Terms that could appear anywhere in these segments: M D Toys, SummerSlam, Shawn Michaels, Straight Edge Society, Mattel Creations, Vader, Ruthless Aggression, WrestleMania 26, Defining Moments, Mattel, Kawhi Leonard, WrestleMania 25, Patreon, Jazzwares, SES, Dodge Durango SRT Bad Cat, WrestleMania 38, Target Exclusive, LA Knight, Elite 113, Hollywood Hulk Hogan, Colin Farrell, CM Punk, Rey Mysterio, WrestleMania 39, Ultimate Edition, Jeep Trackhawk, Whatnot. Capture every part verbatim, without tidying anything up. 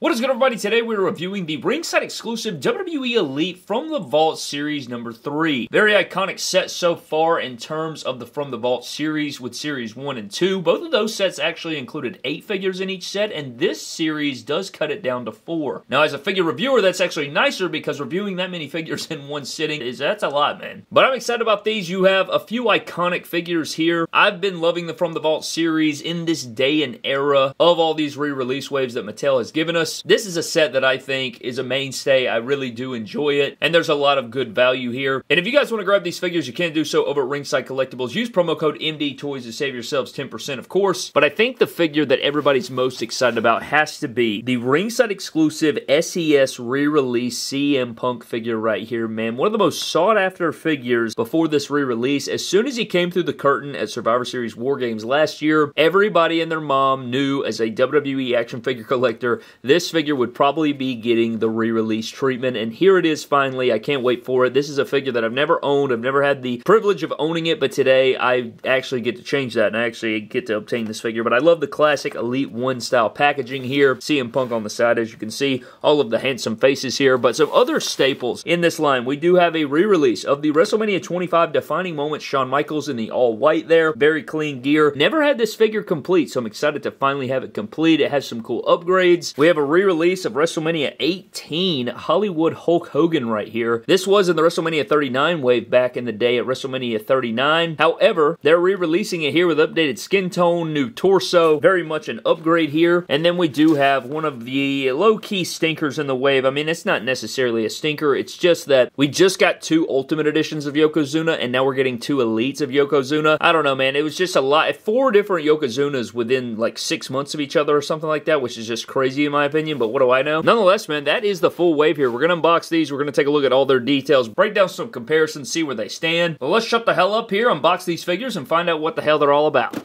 What is good, everybody? Today we're reviewing the Ringside Exclusive W W E Elite From the Vault Series number three. Very iconic set so far in terms of the From the Vault series, with Series one and two. Both of those sets actually included eight figures in each set, and this series does cut it down to four. Now, as a figure reviewer, that's actually nicer because reviewing that many figures in one sitting, is that's a lot, man. But I'm excited about these. You have a few iconic figures here. I've been loving the From the Vault series in this day and era of all these re-release waves that Mattel has given us. This is a set that I think is a mainstay. I really do enjoy it, and there's a lot of good value here. And if you guys want to grab these figures, you can do so over at Ringside Collectibles. Use promo code M D Toys to save yourselves ten percent, of course. But I think the figure that everybody's most excited about has to be the Ringside Exclusive S E S re-release C M Punk figure right here, man. One of the most sought-after figures before this re-release. As soon as he came through the curtain at Survivor Series War Games last year, everybody and their mom knew, as a W W E action figure collector, this This figure would probably be getting the re-release treatment, and here it is finally. I can't wait for it. This is a figure that I've never owned. I've never had the privilege of owning it, but today I actually get to change that, and I actually get to obtain this figure. But I love the classic Elite one style packaging here. C M Punk on the side, as you can see. All of the handsome faces here, but some other staples in this line. We do have a re-release of the WrestleMania twenty-five Defining Moments Shawn Michaels in the all-white there. Very clean gear. Never had this figure complete, so I'm excited to finally have it complete. It has some cool upgrades. We have a re-release of WrestleMania eighteen Hollywood Hulk Hogan right here. This was in the WrestleMania thirty-nine wave back in the day at WrestleMania thirty-nine. However, they're re-releasing it here with updated skin tone, new torso, very much an upgrade here. And then we do have one of the low-key stinkers in the wave. I mean, it's not necessarily a stinker. It's just that we just got two Ultimate Editions of Yokozuna, and now we're getting two Elites of Yokozuna. I don't know, man. It was just a lot. Four different Yokozunas within like six months of each other or something like that, which is just crazy in my opinion, but what do I know? Nonetheless, man, that is the full wave here. We're going to unbox these. We're going to take a look at all their details, break down some comparisons, see where they stand. But let's shut the hell up here, unbox these figures, and find out what the hell they're all about.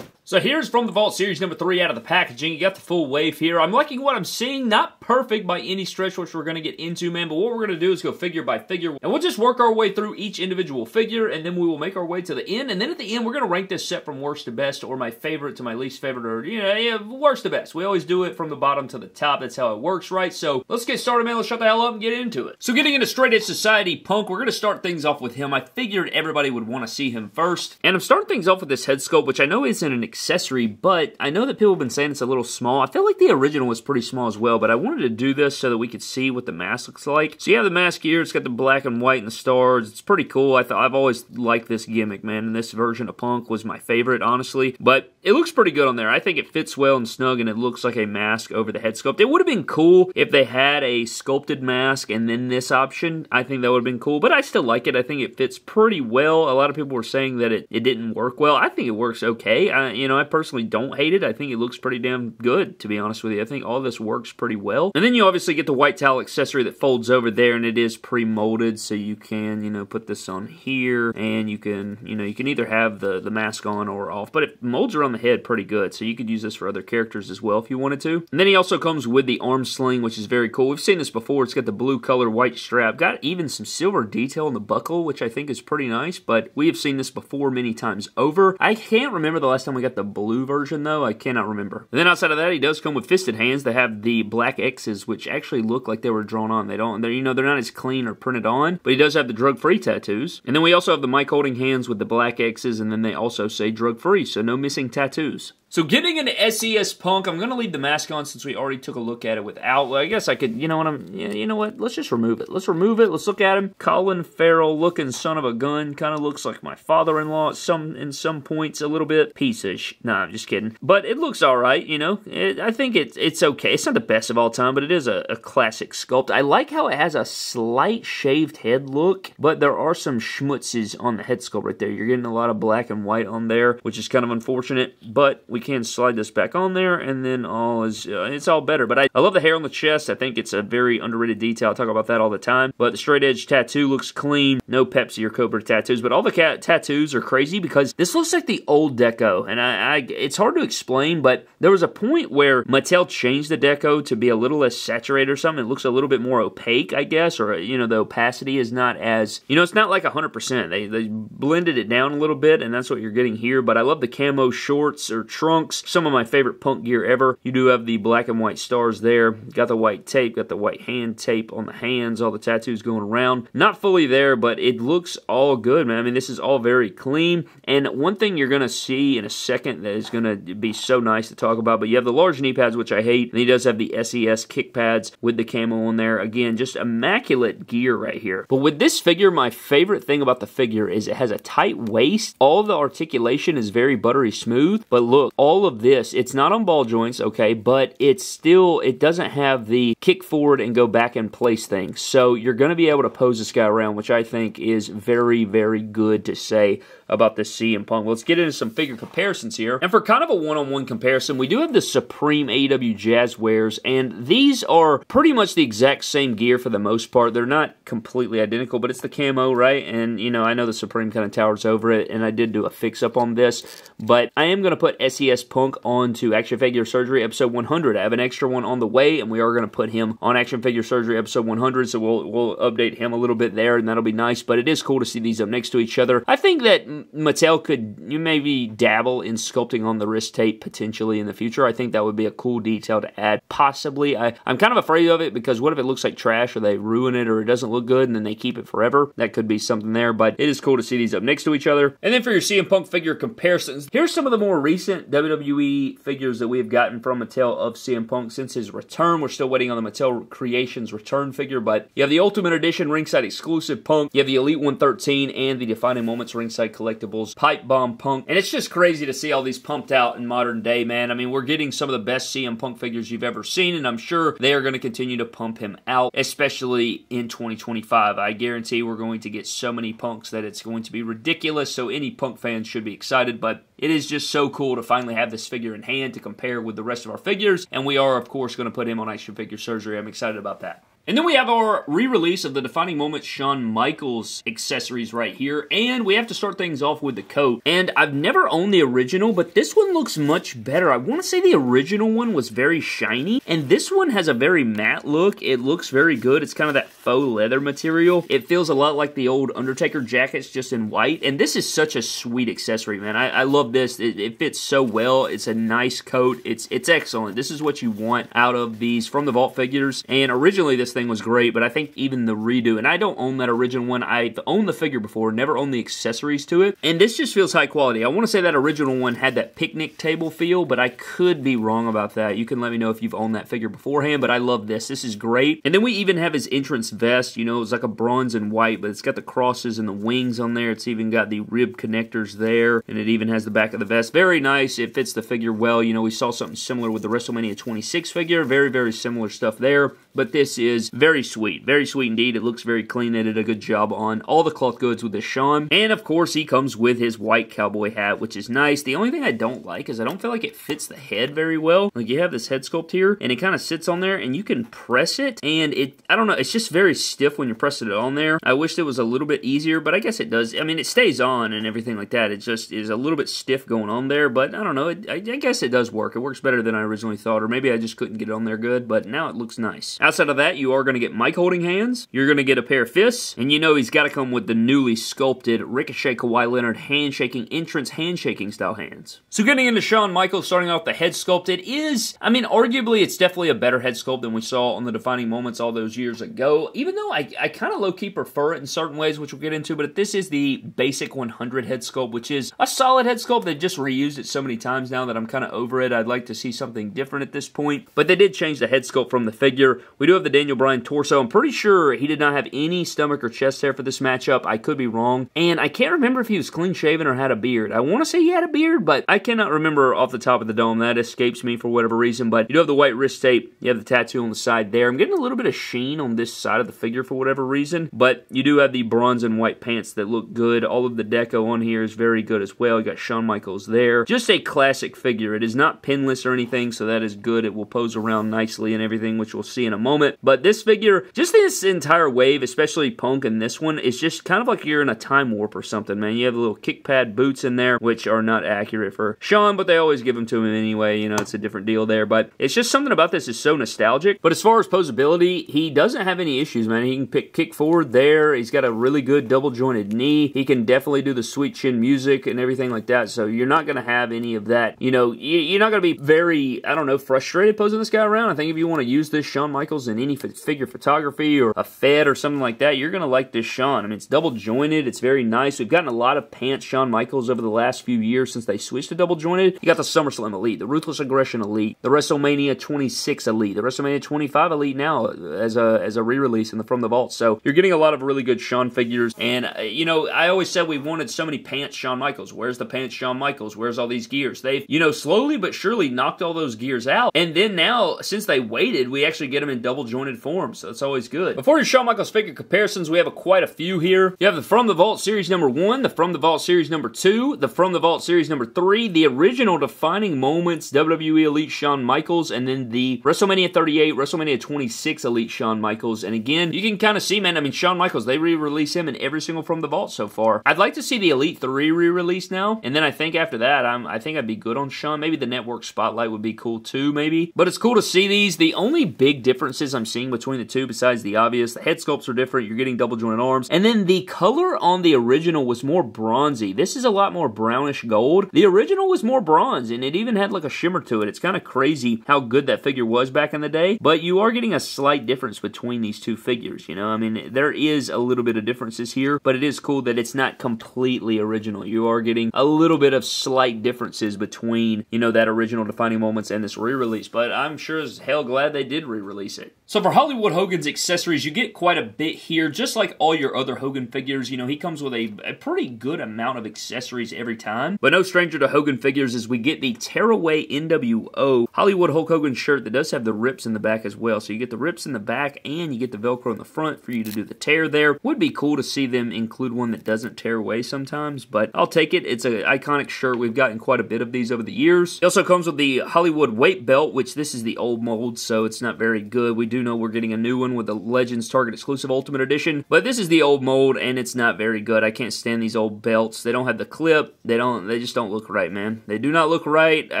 So here's From the Vault Series number three out of the packaging. You got the full wave here. I'm liking what I'm seeing. Not perfect by any stretch, which we're going to get into, man. But what we're going to do is go figure by figure. And we'll just work our way through each individual figure. And then we will make our way to the end. And then at the end, we're going to rank this set from worst to best. Or my favorite to my least favorite. Or, you know, yeah, worst to best. We always do it from the bottom to the top. That's how it works, right? So let's get started, man. Let's shut the hell up and get into it. So getting into Straight Edge Society Punk, we're going to start things off with him. I figured everybody would want to see him first. And I'm starting things off with this head sculpt, which I know isn't an accessory, but I know that people have been saying it's a little small. I feel like the original was pretty small as well, but I wanted to do this so that we could see what the mask looks like. So you have the mask here. It's got the black and white and the stars. It's pretty cool. I thought I've always liked this gimmick, man, and this version of Punk was my favorite, honestly, but it looks pretty good on there. I think it fits well and snug, and it looks like a mask over the head sculpt. It would have been cool if they had a sculpted mask and then this option. I think that would have been cool, but I still like it. I think it fits pretty well. A lot of people were saying that it, it didn't work well. I think it works okay. I, you know, I personally don't hate it. I think it looks pretty damn good, to be honest with you. I think all this works pretty well. And then you obviously get the white towel accessory that folds over there, and it is pre-molded, so you can, you know, put this on here, and you can, you know, you can either have the, the mask on or off, but it molds around the head pretty good, so you could use this for other characters as well if you wanted to. And then he also comes with the arm sling, which is very cool. We've seen this before. It's got the blue color, white strap. Got even some silver detail on the buckle, which I think is pretty nice, but we have seen this before many times over. I can't remember the last time we got the blue version, though. I cannot remember. And then outside of that, he does come with fisted hands. They have the black X's, which actually look like they were drawn on. They don't, they're, you know, they're not as clean or printed on, but he does have the drug-free tattoos. And then we also have the Mike holding hands with the black X's, and then they also say drug-free, so no missing tattoos. So getting into S E S Punk, I'm going to leave the mask on since we already took a look at it without. I guess I could, you know what, I'm, you know what, let's just remove it. Let's remove it. Let's look at him. Colin Farrell looking son of a gun. Kind of looks like my father-in-law at some, in some points a little bit. Piece of sh... Nah, I'm just kidding. But it looks all right, you know. It, I think it, it's okay. It's not the best of all time, but it is a, a classic sculpt. I like how it has a slight shaved head look, but there are some schmutzes on the head sculpt right there. You're getting a lot of black and white on there, which is kind of unfortunate, but we can slide this back on there, and then all is uh, it's all better. But I, I love the hair on the chest. I think it's a very underrated detail. I talk about that all the time. But the straight edge tattoo looks clean. No Pepsi or Cobra tattoos, but all the cat tattoos are crazy because this looks like the old deco, and I, I it's hard to explain, but there was a point where Mattel changed the deco to be a little less saturated or something. It looks a little bit more opaque, I guess, or, you know, the opacity is not as, you know, it's not like one hundred percent. They, they blended it down a little bit, and that's what you're getting here. But I love the camo shorts or trunks trunks. Some of my favorite Punk gear ever. You do have the black and white stars there. Got the white tape, got the white hand tape on the hands, all the tattoos going around. Not fully there, but it looks all good, man. I mean, this is all very clean. And one thing you're going to see in a second that is going to be so nice to talk about, but you have the large knee pads, which I hate. And he does have the S E S kick pads with the camo on there. Again, just immaculate gear right here. But with this figure, my favorite thing about the figure is it has a tight waist. All the articulation is very buttery smooth. But look, all of this, it's not on ball joints, okay, but it's still, it doesn't have the kick forward and go back and place thing. So you're going to be able to pose this guy around, which I think is very, very good to say about the C M Punk. Let's get into some figure comparisons here. And for kind of a one-on-one comparison, we do have the Supreme A E W Jazzwares, and these are pretty much the exact same gear for the most part. They're not completely identical, but it's the camo, right? And, you know, I know the Supreme kind of towers over it, and I did do a fix-up on this, but I am going to put S E S Punk onto Action Figure Surgery Episode one hundred. I have an extra one on the way, and we are going to put him on Action Figure Surgery Episode one hundred, so we'll, we'll update him a little bit there, and that'll be nice, but it is cool to see these up next to each other. I think that Mattel could maybe dabble in sculpting on the wrist tape potentially in the future. I think that would be a cool detail to add. Possibly. I, I'm kind of afraid of it because what if it looks like trash or they ruin it or it doesn't look good and then they keep it forever? That could be something there, but it is cool to see these up next to each other. And then for your C M Punk figure comparisons, here's some of the more recent W W E figures that we've gotten from Mattel of C M Punk since his return. We're still waiting on the Mattel Creations return figure, but you have the Ultimate Edition Ringside Exclusive Punk, you have the Elite one thirteen, and the Defining Moments Ringside Collectibles Pipe Bomb Punk. And it's just crazy to see all these pumped out in modern day, man. I mean, we're getting some of the best C M Punk figures you've ever seen, and I'm sure they are going to continue to pump him out, especially in twenty twenty-five. I guarantee we're going to get so many Punks that it's going to be ridiculous, so any Punk fans should be excited, but it is just so cool to finally have this figure in hand to compare with the rest of our figures, and we are, of course, going to put him on Action Figure Surgery. I'm excited about that. And then we have our re-release of the Defining Moments Shawn Michaels accessories right here. And we have to start things off with the coat. And I've never owned the original, but this one looks much better. I want to say the original one was very shiny. And this one has a very matte look. It looks very good. It's kind of that faux leather material. It feels a lot like the old Undertaker jackets, just in white. And this is such a sweet accessory, man. I, I love this. It, it fits so well. It's a nice coat. It's, it's excellent. This is what you want out of these From the Vault figures. And originally this thing was great, but I think even the redo, and I don't own that original one. I've owned the figure before, never owned the accessories to it, and this just feels high quality. I want to say that original one had that picnic table feel, but I could be wrong about that. You can let me know if you've owned that figure beforehand, but I love this. This is great. And then we even have his entrance vest. You know, it's like a bronze and white, but it's got the crosses and the wings on there. It's even got the rib connectors there, and it even has the back of the vest. Very nice. It fits the figure well. You know, we saw something similar with the WrestleMania twenty-six figure. Very, very similar stuff there, but this is very sweet. Very sweet indeed. It looks very clean. They did a good job on all the cloth goods with this Shawn. And of course, he comes with his white cowboy hat, which is nice. The only thing I don't like is I don't feel like it fits the head very well. Like, you have this head sculpt here, and it kind of sits on there, and you can press it, and it, I don't know, it's just very stiff when you're pressing it on there. I wish it was a little bit easier, but I guess it does. I mean, it stays on and everything like that. It just is a little bit stiff going on there, but I don't know. It, I, I guess it does work. It works better than I originally thought, or maybe I just couldn't get it on there good, but now it looks nice. Outside of that, you are going to get Mike holding hands, you're going to get a pair of fists, and you know he's got to come with the newly sculpted Ricochet Kawhi Leonard handshaking entrance, handshaking style hands. So getting into Shawn Michaels, starting off the head sculpt, it is, I mean, arguably it's definitely a better head sculpt than we saw on the Defining Moments all those years ago, even though I, I kind of low-key prefer it in certain ways, which we'll get into, but this is the basic one hundred head sculpt, which is a solid head sculpt. They've just reused it so many times now that I'm kind of over it. I'd like to see something different at this point, but they did change the head sculpt from the figure. We do have the Daniel Bryan torso. I'm pretty sure he did not have any stomach or chest hair for this matchup. I could be wrong. And I can't remember if he was clean shaven or had a beard. I want to say he had a beard, but I cannot remember off the top of the dome. That escapes me for whatever reason. But you do have the white wrist tape. You have the tattoo on the side there. I'm getting a little bit of sheen on this side of the figure for whatever reason. But you do have the bronze and white pants that look good. All of the deco on here is very good as well. You got Shawn Michaels there. Just a classic figure. It is not pinless or anything, so that is good. It will pose around nicely and everything, which we'll see in a moment. But this this figure, just this entire wave, especially Punk in this one, is just kind of like you're in a time warp or something, man. You have the little kick pad boots in there, which are not accurate for Shawn, but they always give them to him anyway. You know, it's a different deal there, but it's just something about this is so nostalgic. But as far as posability, he doesn't have any issues, man. He can pick kick forward there. He's got a really good double jointed knee. He can definitely do the sweet chin music and everything like that, so you're not going to have any of that. You know, you're not going to be very, I don't know, frustrated posing this guy around. I think if you want to use this Shawn Michaels in any figure photography or a Fed or something like that, you're going to like this Shawn. I mean, it's double jointed. It's very nice. We've gotten a lot of pants Shawn Michaels over the last few years since they switched to double jointed. You got the SummerSlam Elite, the Ruthless Aggression Elite, the WrestleMania twenty-six Elite, the WrestleMania twenty-five Elite now as a as a re-release in the From the Vault. So you're getting a lot of really good Shawn figures. And, uh, you know, I always said we wanted so many pants Shawn Michaels. Where's the pants Shawn Michaels? Where's all these gears? They've, you know, slowly but surely knocked all those gears out. And then now, since they waited, we actually get them in double jointed form. So that's always good. Before your Shawn Michaels figure comparisons, we have a, quite a few here. You have the From the Vault Series number one, the From the Vault Series number two, the From the Vault Series number three, the original Defining Moments W W E Elite Shawn Michaels, and then the WrestleMania thirty-eight, WrestleMania twenty-six Elite Shawn Michaels. And again, you can kind of see, man, I mean, Shawn Michaels, they re-release him in every single From the Vault so far. I'd like to see the Elite three re-release now, and then I think after that, I'm, I think I'd be good on Shawn. Maybe the Network Spotlight would be cool too, maybe. But it's cool to see these. The only big differences I'm seeing between the two, besides the obvious, the head sculpts are different, you're getting double jointed arms, and then the color on the original was more bronzy. This is a lot more brownish gold. The original was more bronze, and it even had like a shimmer to it. It's kind of crazy how good that figure was back in the day, but you are getting a slight difference between these two figures, you know? I mean, there is a little bit of differences here, but it is cool that it's not completely original. You are getting a little bit of slight differences between, you know, that original Defining Moments and this re-release, but I'm sure as hell glad they did re-release it. So for Hollywood Hogan's accessories, you get quite a bit here, just like all your other Hogan figures. You know, he comes with a, a pretty good amount of accessories every time, but no stranger to Hogan figures is we get the Tearaway N W O Hollywood Hulk Hogan shirt that does have the rips in the back as well, so you get the rips in the back and you get the Velcro in the front for you to do the tear there. Would be cool to see them include one that doesn't tear away sometimes, but I'll take it. It's an iconic shirt. We've gotten quite a bit of these over the years. It also comes with the Hollywood weight belt, which this is the old mold, so it's not very good. We do know we're getting a new one with the Legends Target Exclusive Ultimate Edition, but this is the old mold and it's not very good. I can't stand these old belts. They don't have the clip. They don't. They just don't look right, man. They do not look right. I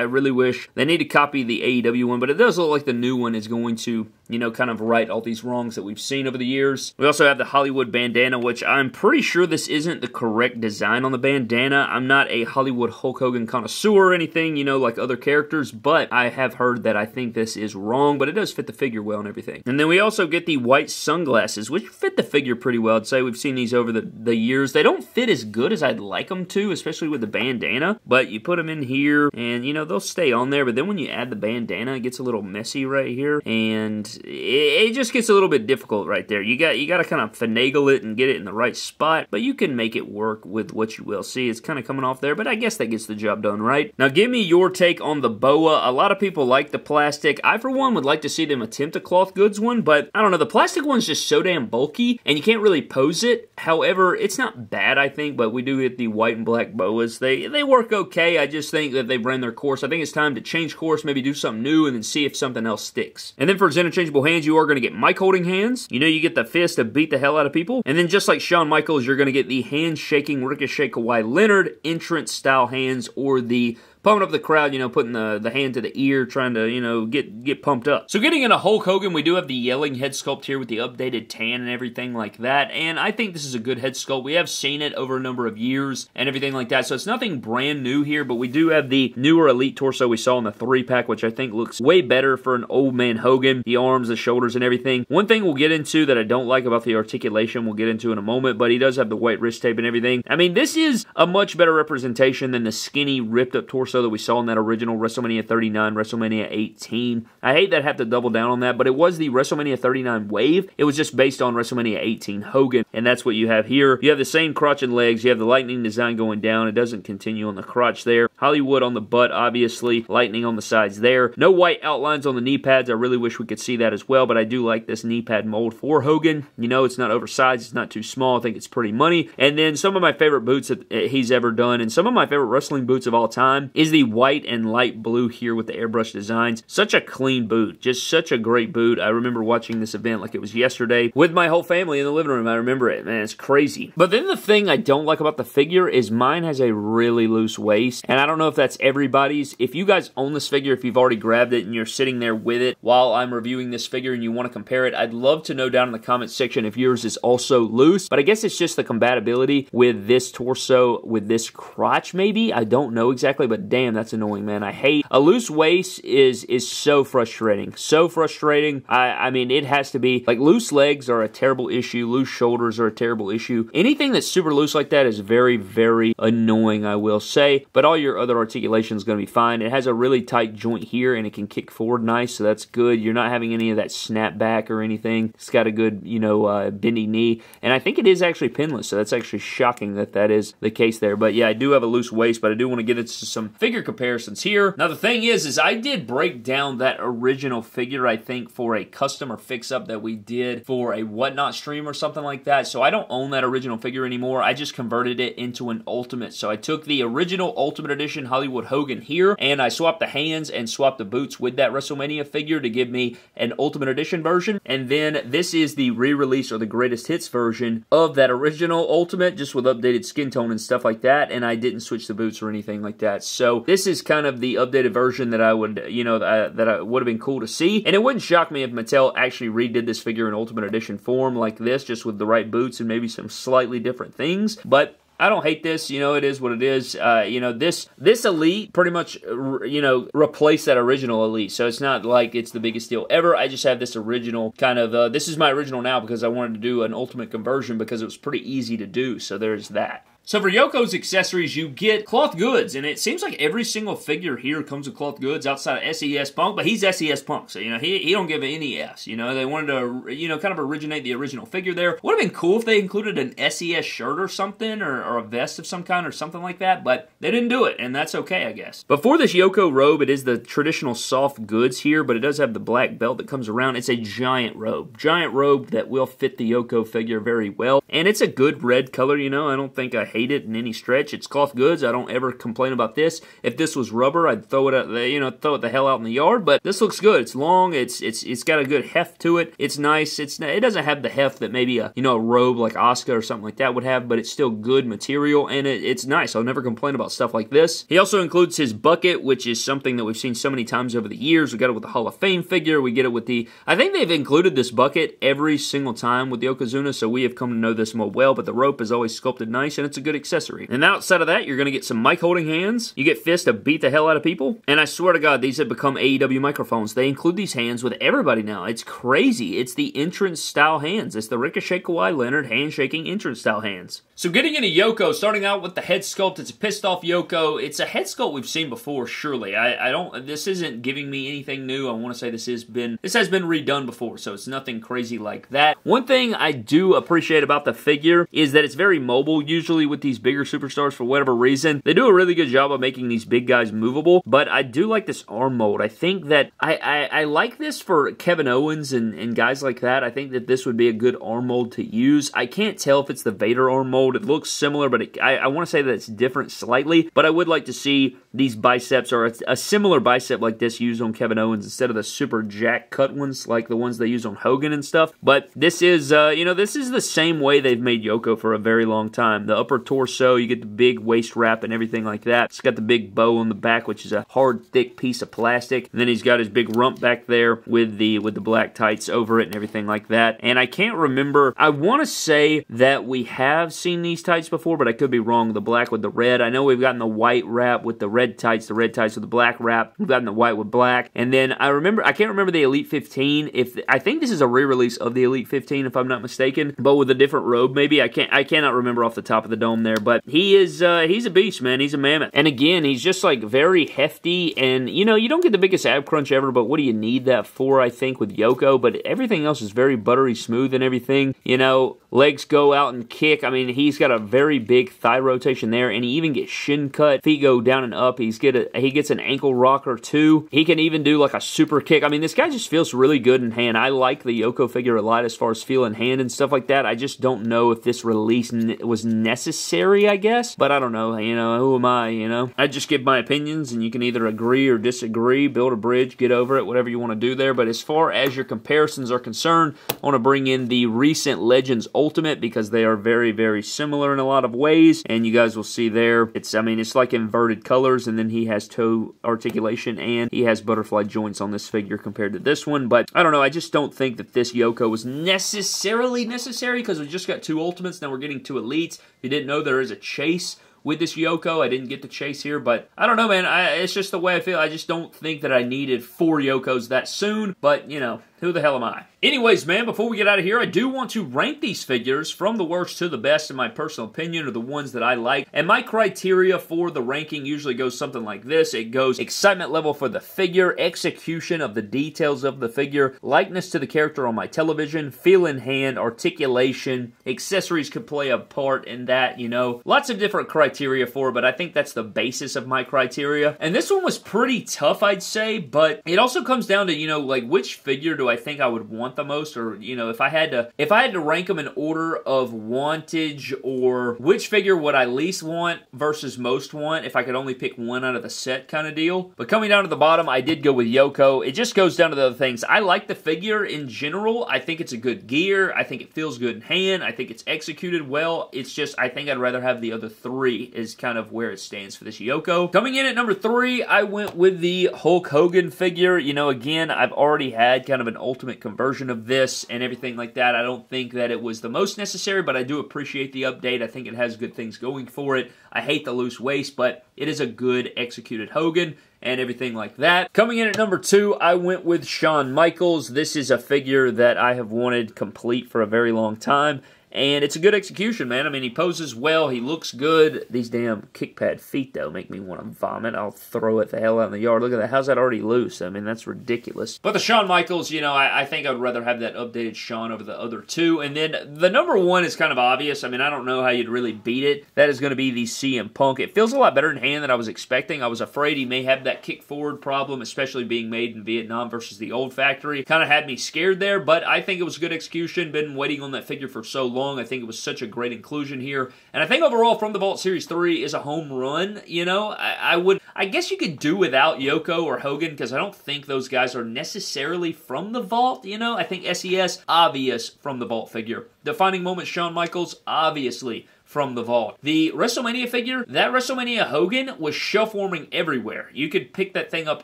really wish. They need to copy the A E W one, but it does look like the new one is going to, you know, kind of right all these wrongs that we've seen over the years. We also have the Hollywood bandana, which I'm pretty sure this isn't the correct design on the bandana. I'm not a Hollywood Hulk Hogan connoisseur or anything, you know, like other characters, but I have heard that I think this is wrong, but it does fit the figure well and everything. And then we also get the white sunglasses, which fit the figure pretty well. I'd say we've seen these over the, the years. They don't fit as good as I'd like them to, especially with the bandana, but you put them in here and, you know, they'll stay on there, but then when you add the bandana, it gets a little messy right here, and it, it just gets a little bit difficult right there. You got you got to kind of finagle it and get it in the right spot, but you can make it work with what you will. See, it's kind of coming off there, but I guess that gets the job done, right? Now, give me your take on the boa. A lot of people like the plastic. I, for one, would like to see them attempt a cloth goods one, but I don't know. The plastic one's just so damn bulky, and you can't really pose it. However, it's not bad, I think, but we do get the white and black boas. They, they work okay. I just think that they've run their course. I think it's time to change course, maybe do something new, and then see if something else sticks. And then for his interchangeable hands, you are going to get Mike holding hands. You know, you get the fist to beat the hell out of people. And then just like Shawn Michaels, you're going to get the hand-shaking Ricochet Kawhi Leonard entrance-style hands, or the pumping up the crowd, you know, putting the, the hand to the ear, trying to, you know, get get pumped up. So getting into Hulk Hogan, we do have the yelling head sculpt here with the updated tan and everything like that, and I think this is a good head sculpt. We have seen it over a number of years and everything like that, so it's nothing brand new here, but we do have the newer Elite torso we saw in the three-pack, which I think looks way better for an old man Hogan, the arms, the shoulders, and everything. One thing we'll get into that I don't like about the articulation, we'll get into in a moment, but he does have the white wrist tape and everything. I mean, this is a much better representation than the skinny, ripped-up torso that we saw in that original WrestleMania thirty-nine, WrestleMania eighteen. I hate that I have to double down on that, but it was the WrestleMania thirty-nine wave. It was just based on WrestleMania eighteen Hogan, and that's what you have here. You have the same crotch and legs. You have the lightning design going down. It doesn't continue on the crotch there. Hollywood on the butt, obviously. Lightning on the sides there. No white outlines on the knee pads. I really wish we could see that as well, but I do like this knee pad mold for Hogan. You know, it's not oversized. It's not too small. I think it's pretty money. And then some of my favorite boots that he's ever done, and some of my favorite wrestling boots of all time, is the white and light blue here with the airbrush designs. Such a clean boot. Just such a great boot. I remember watching this event like it was yesterday with my whole family in the living room. I remember it. Man, it's crazy. But then the thing I don't like about the figure is mine has a really loose waist. And I don't know if that's everybody's. If you guys own this figure, if you've already grabbed it and you're sitting there with it while I'm reviewing this figure and you want to compare it, I'd love to know down in the comments section if yours is also loose. But I guess it's just the compatibility with this torso, with this crotch maybe. I don't know exactly, but damn, that's annoying, man. I hate a loose waist is is so frustrating. So frustrating. I, I mean, it has to be, like, loose legs are a terrible issue. Loose shoulders are a terrible issue. Anything that's super loose like that is very, very annoying, I will say. But all your other articulation is going to be fine. It has a really tight joint here, and it can kick forward nice, so that's good. You're not having any of that snap back or anything. It's got a good, you know, uh, bendy knee. And I think it is actually pinless, so that's actually shocking that that is the case there. But yeah, I do have a loose waist, but I do want to get into some figure comparisons here. Now, the thing is, is I did break down that original figure, I think, for a customer fix-up that we did for a Whatnot stream or something like that. So I don't own that original figure anymore. I just converted it into an Ultimate. So I took the original Ultimate Edition Hollywood Hogan here, and I swapped the hands and swapped the boots with that WrestleMania figure to give me an Ultimate Edition version. And then this is the re-release or the greatest hits version of that original Ultimate, just with updated skin tone and stuff like that. And I didn't switch the boots or anything like that. So this is kind of the updated version that I would, you know, that I would have been cool to see. And it wouldn't shock me if Mattel actually redid this figure in Ultimate Edition form like this, just with the right boots and maybe some slightly different things. But I don't hate this. You know, it is what it is. Uh, you know, this this Elite pretty much, you know, replaced that original Elite. So it's not like it's the biggest deal ever. I just have this original kind of, uh, this is my original now because I wanted to do an Ultimate conversion because it was pretty easy to do. So there's that. So for Yoko's accessories, you get cloth goods, and it seems like every single figure here comes with cloth goods outside of S E S Punk, but he's S E S Punk, so, you know, he, he don't give any S, you know. They wanted to, you know, kind of originate the original figure there. Would have been cool if they included an S E S shirt or something, or, or a vest of some kind or something like that, but they didn't do it, and that's okay, I guess. Before this Yoko robe, it is the traditional soft goods here, but it does have the black belt that comes around. It's a giant robe. Giant robe that will fit the Yoko figure very well, and it's a good red color, you know. I don't think I hate it in any stretch. It's cloth goods. I don't ever complain about this. If this was rubber, I'd throw it out, you know, throw it the hell out in the yard. But this looks good. It's long. It's it's it's got a good heft to it. It's nice. It's it doesn't have the heft that maybe a you know a robe like Asuka or something like that would have, but it's still good material and it, it's nice. I'll never complain about stuff like this. He also includes his bucket, which is something that we've seen so many times over the years. We got it with the Hall of Fame figure. We get it with the. I think they've included this bucket every single time with the Yokozuna, so we have come to know this more well. But the rope is always sculpted nice and it's a good accessory. And outside of that, you're going to get some mic holding hands. You get fists to beat the hell out of people. And I swear to God, these have become A E W microphones. They include these hands with everybody now. It's crazy. It's the entrance style hands. It's the Ricochet Kawhi Leonard handshaking entrance style hands. So getting into Yoko, starting out with the head sculpt, it's a pissed off Yoko. It's a head sculpt we've seen before, surely. I, I don't, this isn't giving me anything new. I want to say this has been, this has been redone before, so it's nothing crazy like that. One thing I do appreciate about the figure is that it's very mobile. Usually with these bigger superstars, for whatever reason, they do a really good job of making these big guys movable, but I do like this arm mold. I think that I, I, I like this for Kevin Owens and, and guys like that. I think that this would be a good arm mold to use. I can't tell if it's the Vader arm mold. It looks similar, but it, I, I want to say that it's different slightly, but I would like to see these biceps or a, a similar bicep like this used on Kevin Owens instead of the super jack cut ones like the ones they use on Hogan and stuff, but this is, uh, you know, this is the same way they've made Yoko for a very long time. The upper torso, you get the big waist wrap and everything like that. It's got the big bow on the back, which is a hard, thick piece of plastic. And then he's got his big rump back there with the with the black tights over it and everything like that. And I can't remember. I want to say that we have seen these tights before, but I could be wrong. The black with the red. I know we've gotten the white wrap with the red tights, the red tights with the black wrap. We've gotten the white with black. And then I remember, I can't remember the Elite fifteen. If I think this is a re-release of the Elite fifteen, if I'm not mistaken, but with a different robe. Maybe I can't. I cannot remember off the top of the dome there, but he is uh, he's a beast, man. He's a mammoth. And again, he's just like very hefty, and you know, you don't get the biggest ab crunch ever, but what do you need that for, I think, with Yoko? But everything else is very buttery smooth and everything, you know. legs go out and kick. I mean, he's got a very big thigh rotation there, and he even gets shin cut. Feet go down and up. He's get a, he gets an ankle rocker too. He can even do like a super kick. I mean, this guy just feels really good in hand. I like the Yoko figure a lot as far as feeling hand and stuff like that. I just don't know if this release n was necessary, I guess. But I don't know. You know, who am I, you know? I just give my opinions, and you can either agree or disagree, build a bridge, get over it, whatever you want to do there. But as far as your comparisons are concerned, I want to bring in the recent Legends Ultimate because they are very, very similar in a lot of ways. And you guys will see there, it's, I mean, it's like inverted colors, and then he has toe articulation, and he has butterfly joints on this figure compared to this one. But I don't know, I just don't think that this Yoko was necessarily necessary because we just got two Ultimates, now we're getting two Elites. If you didn't know, there is a chase with this Yoko. I didn't get the chase here, but I don't know, man. I, it's just the way I feel. I just don't think that I needed four Yokos that soon, but, you know, who the hell am I? Anyways, man, before we get out of here, I do want to rank these figures from the worst to the best, in my personal opinion, or the ones that I like. And my criteria for the ranking usually goes something like this. It goes excitement level for the figure, execution of the details of the figure, likeness to the character on my television, feel in hand, articulation, accessories could play a part in that, you know. Lots of different criteria for it, but I think that's the basis of my criteria. And this one was pretty tough, I'd say, but it also comes down to, you know, like, which figure do I I think I would want the most, or, you know, if I had to if I had to rank them in order of wantage, or which figure would I least want versus most want if I could only pick one out of the set kind of deal. But coming down to the bottom, I did go with Yoko. It just goes down to the other things. I like the figure in general. I think it's a good gear. I think it feels good in hand. I think it's executed well. It's just, I think I'd rather have the other three is kind of where it stands for this Yoko. Coming in at number three, I went with the Hulk Hogan figure. You know, again, I've already had kind of an Ultimate conversion of this and everything like that. I don't think that it was the most necessary, but I do appreciate the update. I think it has good things going for it. I hate the loose waist, but it is a good executed Hogan and everything like that. Coming in at number two, I went with Shawn Michaels. This is a figure that I have wanted complete for a very long time, and it's a good execution, man. I mean, he poses well. He looks good. These damn kick pad feet, though, make me want to vomit. I'll throw it the hell out in the yard. Look at that. How's that already loose? I mean, that's ridiculous. But the Shawn Michaels, you know, I, I think I'd rather have that updated Shawn over the other two. And then the number one is kind of obvious. I mean, I don't know how you'd really beat it. That is going to be the C M Punk. It feels a lot better in hand than I was expecting. I was afraid he may have that kick forward problem, especially being made in Vietnam versus the old factory. Kind of had me scared there, but I think it was good execution. Been waiting on that figure for so long. I think it was such a great inclusion here. And I think overall, From the Vault Series three is a home run, you know? I, I would, I guess you could do without Yoko or Hogan, because I don't think those guys are necessarily from the Vault, you know? I think S E S, obvious From the Vault figure. Defining Moments, Shawn Michaels, obviously From the Vault. The WrestleMania figure, that WrestleMania Hogan was shelf-warming everywhere. You could pick that thing up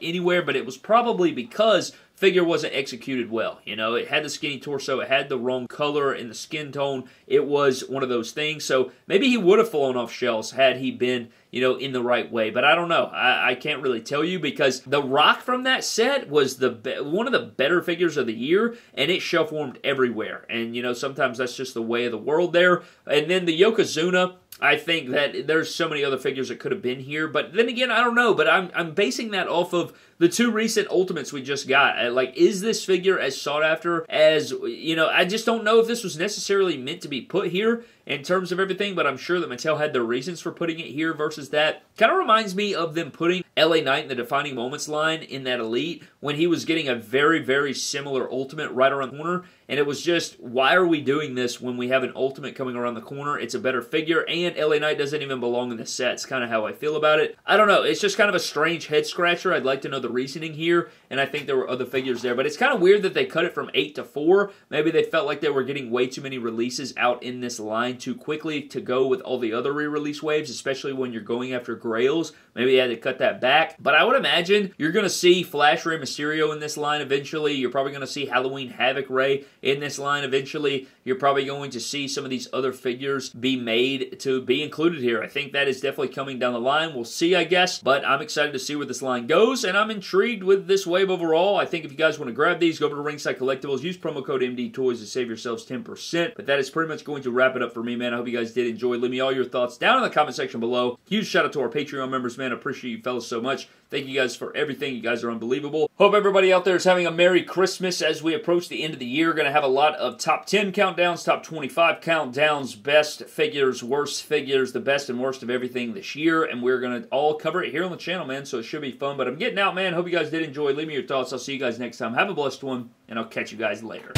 anywhere, but it was probably because figure wasn't executed well. You know, it had the skinny torso, it had the wrong color and the skin tone. It was one of those things. So maybe he would have fallen off shelves had he been, you know, in the right way. But I don't know. I, I can't really tell you, because The Rock from that set was the be one of the better figures of the year, and it shelf-warmed everywhere. And, you know, sometimes that's just the way of the world there. And then the Yokozuna, I think that there's so many other figures that could have been here. But then again, I don't know. But I'm, I'm basing that off of the two recent Ultimates we just got. Like, is this figure as sought after as, you know, I just don't know if this was necessarily meant to be put here in terms of everything, but I'm sure that Mattel had their reasons for putting it here versus that. Kind of reminds me of them putting L A Knight in the Defining Moments line in that Elite when he was getting a very, very similar Ultimate right around the corner, and it was just, why are we doing this when we have an Ultimate coming around the corner? It's a better figure, and L A Knight doesn't even belong in the set. It's kind of how I feel about it. I don't know. It's just kind of a strange head-scratcher. I'd like to know the reasoning here, and I think there were other figures there, but it's kind of weird that they cut it from eight to four. Maybe they felt like they were getting way too many releases out in this line too quickly to go with all the other re-release waves, especially when you're going after grails. Maybe they had to cut that back, but I would imagine you're going to see Flash Rey Mysterio in this line eventually. You're probably going to see Halloween Havoc Rey in this line eventually. You're probably going to see some of these other figures be made to be included here. I think that is definitely coming down the line. We'll see, I guess, but I'm excited to see where this line goes, and I'm intrigued with this wave overall. I think if you guys want to grab these, go over to Ringside Collectibles, use promo code M D Toys to save yourselves ten percent, but that is pretty much going to wrap it up for me, man. I hope you guys did enjoy. Leave me all your thoughts down in the comment section below. Huge shout out to our Patreon members, man. Appreciate you fellas so much. Thank you guys for everything. You guys are unbelievable. Hope everybody out there is having a Merry Christmas as we approach the end of the year. Going to have a lot of top ten countdowns, top twenty-five countdowns, best figures, worst figures, the best and worst of everything this year. And we're going to all cover it here on the channel, man. So it should be fun. But I'm getting out, man. Hope you guys did enjoy. Leave me your thoughts. I'll see you guys next time. Have a blessed one, and I'll catch you guys later.